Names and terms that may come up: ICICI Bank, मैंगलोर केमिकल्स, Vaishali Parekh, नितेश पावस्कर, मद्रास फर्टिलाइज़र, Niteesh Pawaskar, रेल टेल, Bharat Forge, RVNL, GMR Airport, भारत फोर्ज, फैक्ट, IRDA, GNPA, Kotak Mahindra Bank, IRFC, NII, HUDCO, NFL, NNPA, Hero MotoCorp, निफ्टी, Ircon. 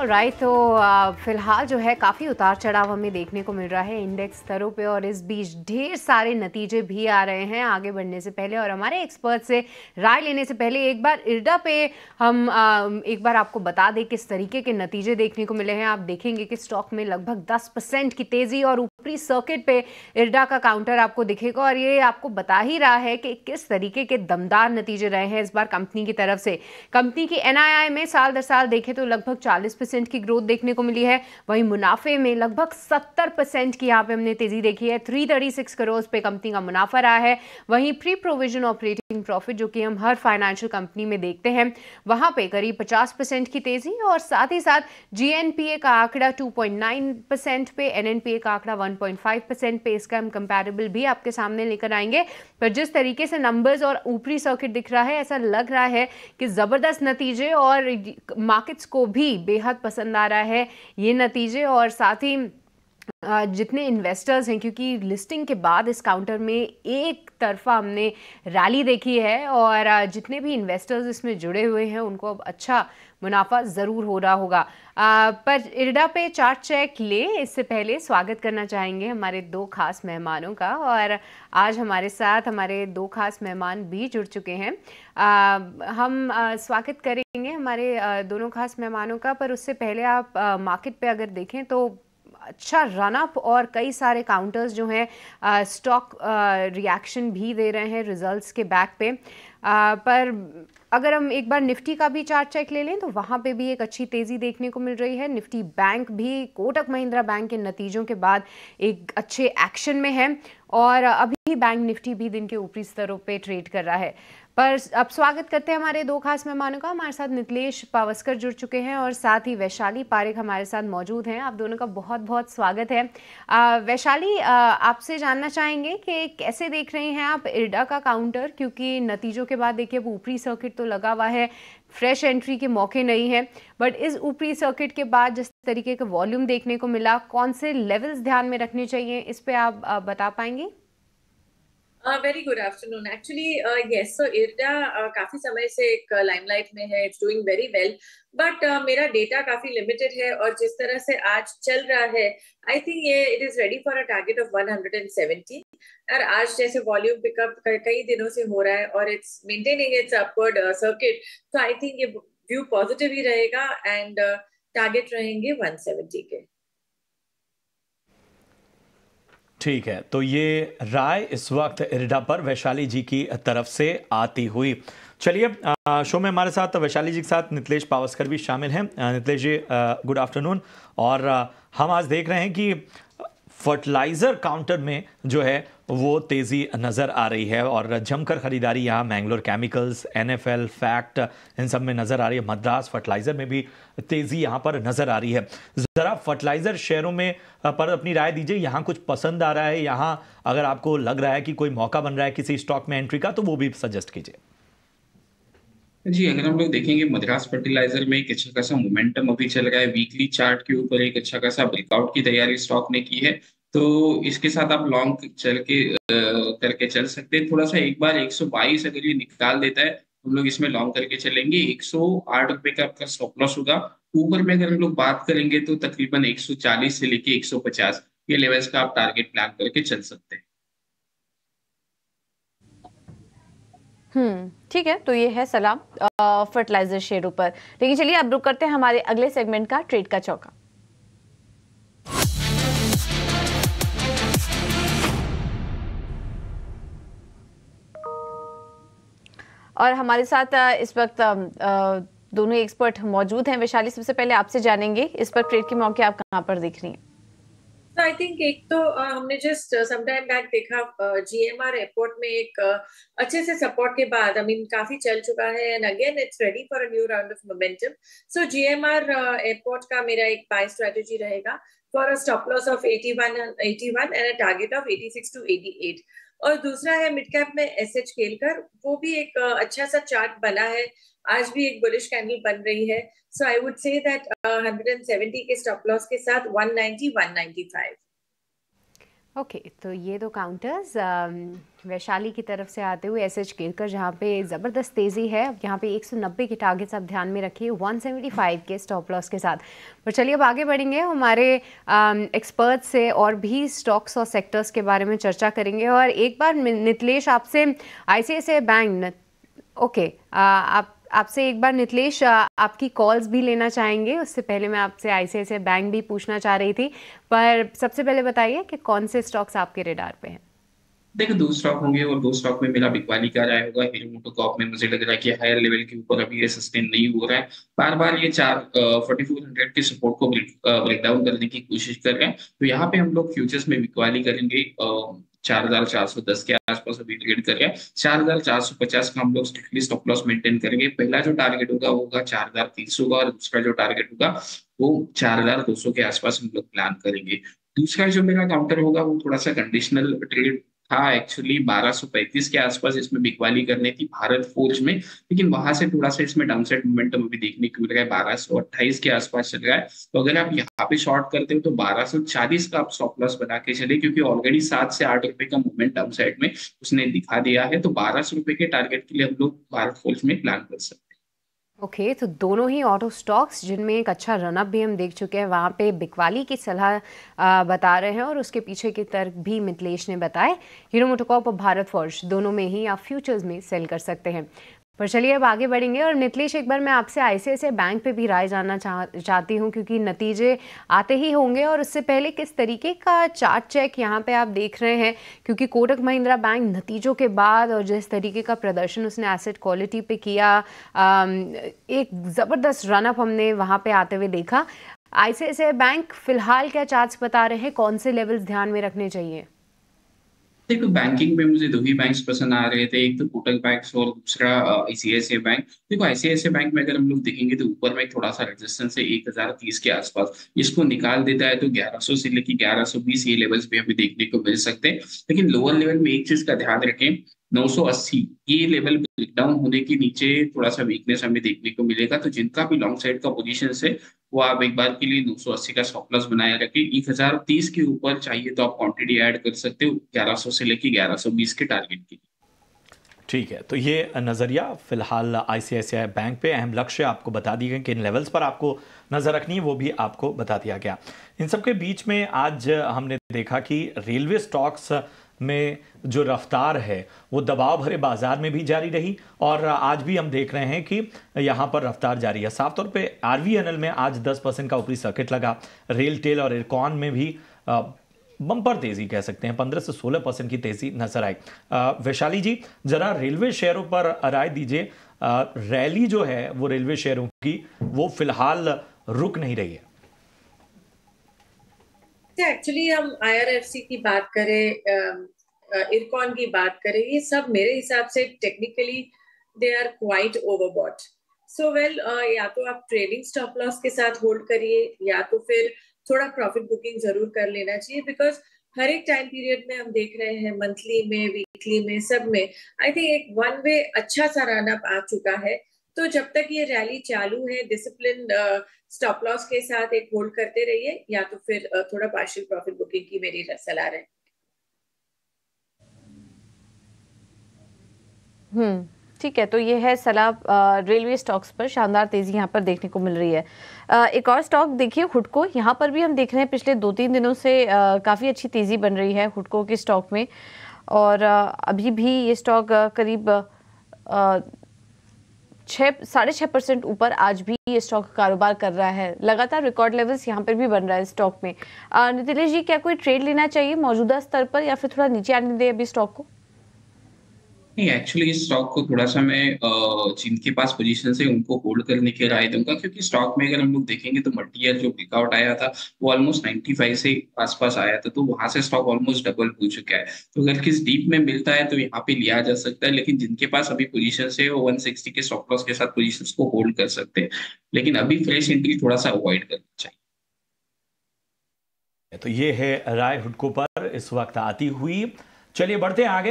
Alright, तो फिलहाल जो है काफ़ी उतार चढ़ाव हमें देखने को मिल रहा है इंडेक्स स्तरों पे, और इस बीच ढेर सारे नतीजे भी आ रहे हैं। आगे बढ़ने से पहले और हमारे एक्सपर्ट से राय लेने से पहले एक बार IRDA पे हम एक बार आपको बता दें किस तरीके के नतीजे देखने को मिले हैं। आप देखेंगे कि स्टॉक में लगभग 10% की तेज़ी और ऊपरी सर्किट पे IRDA का काउंटर आपको दिखेगा, और ये आपको बता ही रहा है कि किस तरीके के दमदार नतीजे रहे हैं इस बार कंपनी की तरफ से। कंपनी की NII में साल दर साल देखें तो लगभग 40% की ग्रोथ देखने को मिली है, वहीं मुनाफे में लगभग 70% की यहाँ पे हमने तेजी देखी है। 336 करोड़ पे कंपनी का मुनाफा रहा है। वहीं प्री प्रोविजन ऑपरेटिंग प्रॉफिट जो कि हम हर फाइनेंशियल कंपनी में देखते हैं, वहाँ पे करीब 50% की तेजी, और साथ ही साथ GNPA का आंकड़ा 2.9% पे, NNPA का आंकड़ा 1.5% पे, इसका हम कंपेरेबल भी आपके सामने लेकर आएंगे। पर जिस तरीके से नंबर्स और ऊपरी सर्किट दिख रहा है, ऐसा लग रहा है कि जबरदस्त नतीजे, और मार्केट्स को भी बेहद पसंद आ रहा है ये नतीजे। और साथ ही जितने इन्वेस्टर्स हैं, क्योंकि लिस्टिंग के बाद इस काउंटर में एक तरफा हमने रैली देखी है, और जितने भी इन्वेस्टर्स इसमें जुड़े हुए हैं उनको अब अच्छा मुनाफा ज़रूर हो रहा होगा। पर IRDA पे चार्ट चेक ले इससे पहले स्वागत करना चाहेंगे हमारे दो खास मेहमानों का, और आज हमारे साथ हमारे दो खास मेहमान भी जुड़ चुके हैं। हम स्वागत करेंगे हमारे दोनों खास मेहमानों का, पर उससे पहले आप मार्केट पे अगर देखें तो अच्छा रनअप और कई सारे काउंटर्स जो हैं स्टॉक रिएक्शन भी दे रहे हैं रिजल्ट्स के बैक पे। पर अगर हम एक बार निफ्टी का भी चार्ट चेक ले लें तो वहाँ पे भी एक अच्छी तेज़ी देखने को मिल रही है। निफ्टी बैंक भी कोटक महिंद्रा बैंक के नतीजों के बाद एक अच्छे एक्शन में है, और अभी बैंक निफ्टी भी दिन के ऊपरी स्तरों पे ट्रेड कर रहा है। पर अब स्वागत करते हैं हमारे दो खास मेहमानों का। हमारे साथ नितेश पावस्कर जुड़ चुके हैं और साथ ही वैशाली पारेख हमारे साथ मौजूद हैं। आप दोनों का बहुत बहुत स्वागत है। वैशाली, आपसे जानना चाहेंगे कि कैसे देख रही हैं आप IRDA का काउंटर, क्योंकि नतीजों के बाद देखिए वो ऊपरी सर्किट तो लगा हुआ है, फ्रेश एंट्री के मौके नहीं है, बट इस ऊपरी सर्किट के बाद जिस तरीके का वॉल्यूम देखने को मिला, कौन से लेवल्स ध्यान में रखने चाहिए, इस पर आप बता पाएंगे? Very good afternoon. Actually, yes. So IRDA काफी समय से एक लाइमलाइट में है. It's doing very well. But मेरा डेटा काफी लिमिटेड है, और जिस तरह से आज चल रहा है, I think ये it is ready for a target of 170. और आज जैसे वॉल्यूम पिकअप कई दिनों से हो रहा है और it's maintaining its upward circuit. So I think ये व्यू पॉजिटिव ही रहेगा and टारगेट रहेंगे 170 के. ठीक है, तो ये राय इस वक्त IRDA पर वैशाली जी की तरफ से आती हुई। चलिए, शो में हमारे साथ वैशाली जी के साथ नितेश पावस्कर भी शामिल हैं। Nitesh ji, good afternoon. और हम आज देख रहे हैं कि फर्टिलाइज़र काउंटर में जो है वो तेज़ी नज़र आ रही है, और जमकर ख़रीदारी यहाँ मैंगलोर केमिकल्स, NFL, फैक्ट, इन सब में नज़र आ रही है। मद्रास फर्टिलाइज़र में भी तेज़ी यहाँ पर नज़र आ रही है। ज़रा फर्टिलाइज़र शेयरों में पर अपनी राय दीजिए, यहाँ कुछ पसंद आ रहा है, यहाँ अगर आपको लग रहा है कि कोई मौका बन रहा है किसी स्टॉक में एंट्री का तो वो भी सजेस्ट कीजिए। जी, अगर हम लोग देखेंगे मद्रास फर्टिलाइजर में एक अच्छा खासा मोमेंटम अभी चल रहा है, वीकली चार्ट के ऊपर एक अच्छा खासा ब्रेकआउट की तैयारी स्टॉक ने की है, तो इसके साथ आप लॉन्ग करके चल सकते हैं। थोड़ा सा एक बार 122 अगर ये निकाल देता है, हम लोग इसमें लॉन्ग करके चलेंगे। 108 रुपए का आपका स्टॉप लॉस होगा। ऊपर में अगर हम लोग बात करेंगे तो तकरीबन 140 से लेके 150 ये लेवल्स का आप टारगेट प्लान करके चल सकते हैं। ठीक है, तो ये है सलाम फर्टिलाइजर शेयरों पर। लेकिन चलिए अब रुक करते हैं हमारे अगले सेगमेंट का, ट्रेड का चौका। और हमारे साथ इस वक्त दोनों एक्सपर्ट मौजूद हैं। वैशाली, सबसे पहले आपसे जानेंगे इस पर ट्रेड के मौके आप कहां पर देख रही हैं? आई थिंक एक तो हमने जस्ट सम टाइम बैक देखा GMR एयरपोर्ट में एक अच्छे से सपोर्ट के बाद, आई मीन काफी चल चुका है, and again it's ready for a new round of momentum. So GMR airport का मेरा एक बाय स्ट्रेटजी रहेगा for a stop loss of 81 and a target of 86 to 88। और दूसरा है मिड कैप में SH खेलकर, वो भी एक अच्छा सा चार्ट बना है, आज भी एक बुलिश कैंडल बन रही है। सो आई वुड से दैट 170 के स्टॉप लॉस के साथ 190, 195। ओके, तो ये दो काउंटर्स वैशाली की तरफ से आते हुए एसएच गिरकर जहाँ पे ज़बरदस्त तेज़ी है। अब यहाँ पे 190 के टारगेट्स आप ध्यान में रखिए 175 के स्टॉप लॉस के साथ। पर चलिए अब आगे बढ़ेंगे, हमारे एक्सपर्ट्स से और भी स्टॉक्स और सेक्टर्स के बारे में चर्चा करेंगे। और एक बार नितलेश आपसे ICICI बैंक नितलेश आपकी कॉल्स भी लेना चाहेंगे, उससे पहले मैं आपसे ICICI बैंक भी पूछना चाह रही थी, पर सबसे पहले बताइए कि कौन से स्टॉक्स आपके रेडार पे हैं। देखो दो स्टॉक होंगे और दो स्टॉक में मेरा बिकवाली का राय होगा। हीरो मोटोकॉर्प में मुझे लग रहा है कि हायर लेवल के ऊपर अभी ये सस्टेन नहीं हो रहा है, बार बार ये 4400 के सपोर्ट को ब्रेकडाउन करने की कोशिश कर रहे हैं, तो यहाँ पे हम लोग फ्यूचर्स में बिकवाली करेंगे। 4410 के आसपास अभी ट्रेड कर रहे हैं, 4450 का हम लोग स्ट्रिक्टली स्टॉप लॉस मेंटेन करेंगे। पहला जो टारगेट होगा वो होगा 4300 का, और दूसरा जो टारगेट होगा वो 4200 के आसपास हम लोग प्लान करेंगे। दूसरा जो मेरा काउंटर होगा वो थोड़ा सा कंडीशनल ट्रेड था एक्चुअली, 1235 के आसपास इसमें बिकवाली करने थी भारत फोर्ज में, लेकिन वहां से थोड़ा सा इसमें डाउनसाइड मोमेंटम अभी देखने को मिल रहा है, 1228 के आसपास चल रहा है। तो अगर आप यहाँ पे शॉर्ट करते हो तो 1240 का आप स्टॉप लॉस बना के चले, क्योंकि ऑलरेडी 7 से 8 रुपए का मूवमेंट डाउनसाइड में उसने दिखा दिया है। तो 1200 रुपए के टारगेट के लिए हम लोग भारत फोर्ज में प्लान कर सकते हैं। ओके, तो दोनों ही ऑटो स्टॉक्स जिनमें एक अच्छा रनअप भी हम देख चुके हैं, वहाँ पे बिकवाली की सलाह बता रहे हैं और उसके पीछे के तर्क भी मितलेश ने बताए। हीरो मोटोकॉर्प और भारत फॉर्ज दोनों में ही आप फ्यूचर्स में सेल कर सकते हैं। पर चलिए अब आगे बढ़ेंगे और नितलेश एक बार मैं आपसे ICICI बैंक पे भी राय जानना चाहती हूँ, क्योंकि नतीजे आते ही होंगे और उससे पहले किस तरीके का चार्ट चेक यहाँ पे आप देख रहे हैं, क्योंकि कोटक महिंद्रा बैंक नतीजों के बाद और जिस तरीके का प्रदर्शन उसने एसेट क्वालिटी पे किया, एक ज़बरदस्त रनअप हमने वहाँ पे आते हुए देखा। ICICI बैंक फिलहाल क्या चार्ट्स बता रहे हैं, कौन से लेवल्स ध्यान में रखने चाहिए? देखो बैंकिंग में मुझे दो ही बैंक्स पसंद आ रहे थे, एक तो कोटक बैंक और दूसरा ICICI बैंक। देखो ICICI बैंक में अगर हम लोग देखेंगे तो ऊपर में थोड़ा सा रेजिस्टेंस है 1030 के आसपास, इसको निकाल देता है तो 1100 से लेकर 1120 ये लेवल्स भी हमें देखने को मिल सकते हैं। लेकिन लोअर लेवल में एक चीज का ध्यान रखें, 980 ये लेवल ब्रेकडाउन होने के नीचे थोड़ा सा वीकनेस हमें देखने को मिलेगा। तो जिनका भी लॉन्ग साइड का पोजीशन है वो आप एक बार के लिए 980 का स्टॉप लॉस बनाए रखें। 1030 के ऊपर चाहिए तो आप क्वांटिटी ऐड कर सकते हो 1100 से लेकर 1120 के टारगेट के लिए। ठीक है, तो ये नज़रिया फिलहाल ICICI बैंक पे, अहम लक्ष्य आपको बता दिए गए कि इन लेवल्स पर आपको नज़र रखनी है, वो भी आपको बता दिया गया। इन सब के बीच में आज हमने देखा कि रेलवे स्टॉक्स में जो रफ्तार है वो दबाव भरे बाजार में भी जारी रही और आज भी हम देख रहे हैं कि यहाँ पर रफ्तार जारी है। साफ तौर पे RVNL में आज 10% का ऊपरी सर्किट लगा, रेल टेल और इरकॉन में भी बम्पर तेजी कह सकते हैं, 15 से 16% की तेजी नजर आई। वैशाली जी जरा रेलवे शेयरों पर राय दीजिए, रैली जो है वो रेलवे शेयरों की वो फिलहाल रुक नहीं रही है। एक्चुअली हम IRFC की बात करें, इरकॉन की बात करें, ये सब मेरे हिसाब से technically they are quite overbought. So well, या तो आप ट्रेलिंग स्टॉप लॉस के साथ होल्ड करिए या तो फिर थोड़ा प्रॉफिट बुकिंग जरूर कर लेना चाहिए, बिकॉज हर एक टाइम पीरियड में हम देख रहे हैं, मंथली में, वीकली में, सब में आई थिंक एक वन वे अच्छा सा रनअप आ चुका है। तो जब तक ये रैली चालू है डिसिप्लिन स्टॉप लॉस के साथ एक होल्ड करते रहिए या तो फिर थोड़ा पार्शियल प्रॉफिट बुकिंग की मेरी सलाह है। ठीक है, तो ये है सलाह रेलवे स्टॉक्स पर। शानदार तेजी यहाँ पर देखने को मिल रही है। एक और स्टॉक देखिए हुडको, यहाँ पर भी हम देख रहे हैं पिछले 2-3 दिनों से काफ़ी अच्छी तेजी बन रही है हुडको के स्टॉक में, और अभी भी ये स्टॉक करीब 6.5% ऊपर आज भी ये स्टॉक कारोबार कर रहा है। लगातार रिकॉर्ड लेवल्स यहाँ पर भी बन रहा है स्टॉक में। नितिलेश जी क्या कोई ट्रेड लेना चाहिए मौजूदा स्तर पर या फिर थोड़ा नीचे आने दे अभी स्टॉक को? नहीं, एक्चुअली इस स्टॉक को थोड़ा सा मैं जिनके पास पोजीशन है उनको होल्ड करने की राय दूंगा, क्योंकि स्टॉक में अगर हम लोग देखेंगे तो मल्टी ईयर जो ब्रेकआउट आया था वो ऑलमोस्ट 95 से आसपास आया था, तो वहां से स्टॉक ऑलमोस्ट डबल हो चुका है। तो अगर किस डीप में मिलता है तो यहाँ पे लिया जा सकता है, लेकिन जिनके पास अभी पोजिशन है वो 160 के स्टॉप लॉस के साथ पोजिशन को होल्ड कर सकते हैं, लेकिन अभी फ्रेश एंट्री थोड़ा सा अवॉइड करना चाहिए। तो ये है राय हुडको पर इस वक्त आती हुई। चलिए बढ़ते हैं आगे।